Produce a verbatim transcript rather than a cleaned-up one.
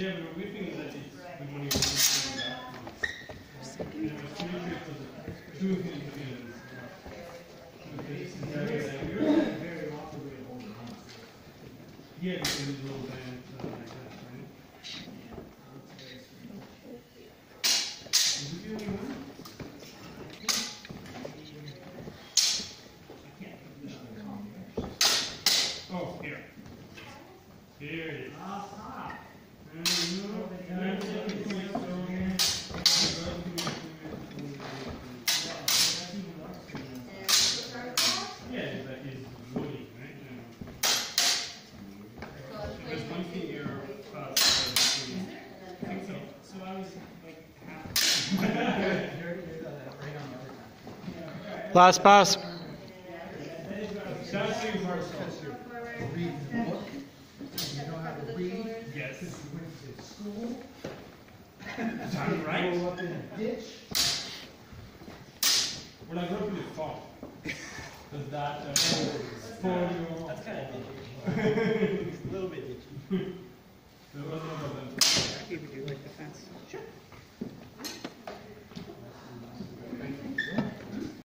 Yeah, but we think that it's the money we're using in that place. The two Filipinos. Because it's very, very locked away to hold the house. Yeah, because it's a little band, something like that, right? Is it the only one? I can't put this on the Oh, here. Here it is. Last pass. Sure.